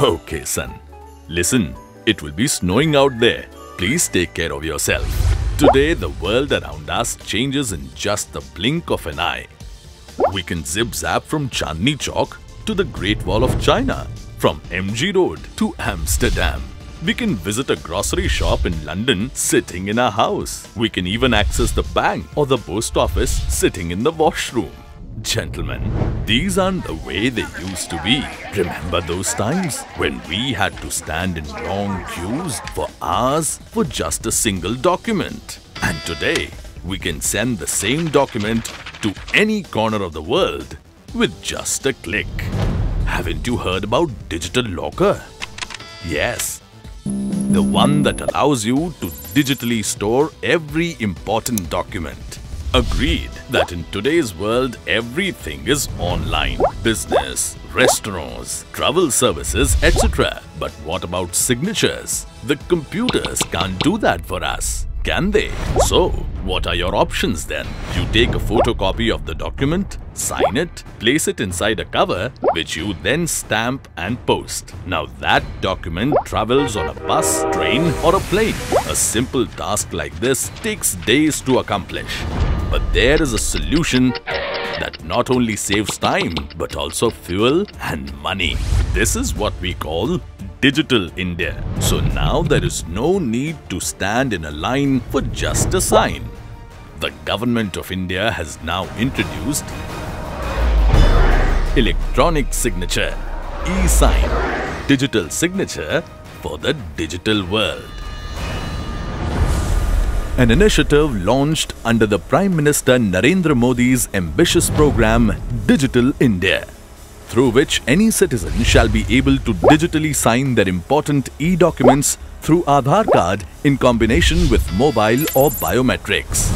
Okay, son. Listen, it will be snowing out there. Please take care of yourself. Today, the world around us changes in just the blink of an eye. We can zip-zap from Chandni Chowk to the Great Wall of China, from MG Road to Amsterdam. We can visit a grocery shop in London sitting in our house. We can even access the bank or the post office sitting in the washroom. Gentlemen, these aren't the way they used to be. Remember those times when we had to stand in long queues for hours for just a single document? And today, we can send the same document to any corner of the world with just a click. Haven't you heard about Digital Locker? Yes. The one that allows you to digitally store every important document. Agreed that in today's world, everything is online. Business, restaurants, travel services, etc. But what about signatures? The computers can't do that for us, can they? So, what are your options then? You take a photocopy of the document, sign it, place it inside a cover, which you then stamp and post. Now that document travels on a bus, train or a plane. A simple task like this takes days to accomplish. But there is a solution that not only saves time, but also fuel and money. This is what we call Digital India. So now there is no need to stand in a line for just a sign. The government of India has now introduced electronic signature, eSign, digital signature for the digital world. An initiative launched under the Prime Minister Narendra Modi's ambitious program Digital India, through which any citizen shall be able to digitally sign their important e-documents through Aadhaar card in combination with mobile or biometrics.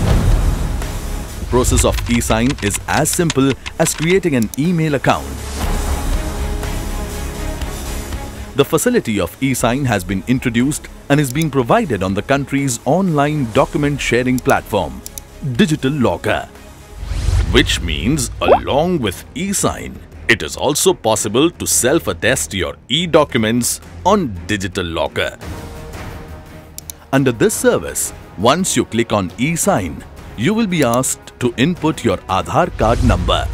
The process of e-sign is as simple as creating an email account. The facility of e-sign has been introduced and is being provided on the country's online document sharing platform, Digital Locker. Which means, along with e-sign, it is also possible to self-attest your e-documents on Digital Locker. Under this service, once you click on e-sign, you will be asked to input your Aadhaar card number,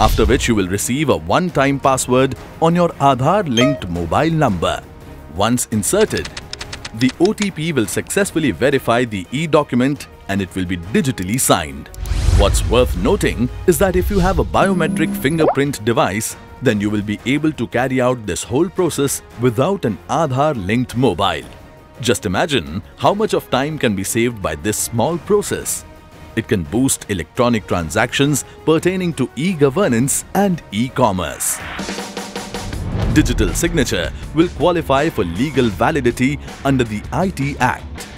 after which you will receive a one-time password on your Aadhaar-linked mobile number. Once inserted, the OTP will successfully verify the e-document and it will be digitally signed. What's worth noting is that if you have a biometric fingerprint device, then you will be able to carry out this whole process without an Aadhaar-linked mobile. Just imagine how much of time can be saved by this small process. It can boost electronic transactions pertaining to e-governance and e-commerce. Digital signature will qualify for legal validity under the IT Act.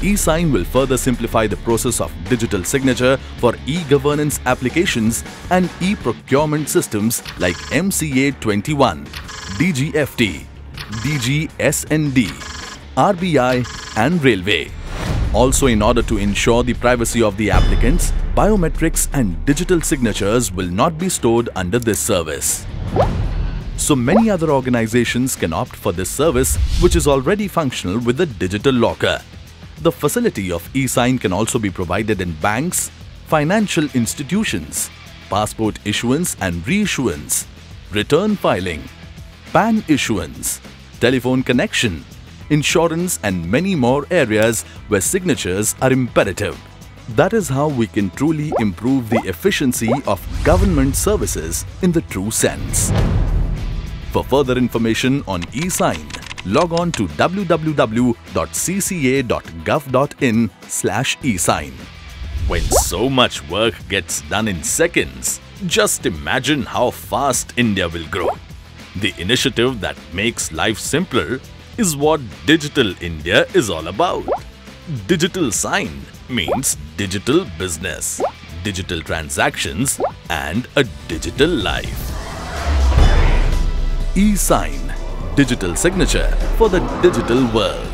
eSign will further simplify the process of digital signature for e-governance applications and e-procurement systems like MCA21, DGFT, DGSND, RBI and Railway. Also, in order to ensure the privacy of the applicants, biometrics and digital signatures will not be stored under this service. So many other organizations can opt for this service, which is already functional with the Digital Locker. The facility of eSign can also be provided in banks, financial institutions, passport issuance and reissuance, return filing, PAN issuance, telephone connection, insurance and many more areas where signatures are imperative. That is how we can truly improve the efficiency of government services in the true sense. For further information on eSign, log on to www.cca.gov.in/eSign. When so much work gets done in seconds, just imagine how fast India will grow. The initiative that makes life simpler is what Digital India is all about. Digital sign means digital business, digital transactions and a digital life. eSign, digital signature for the digital world.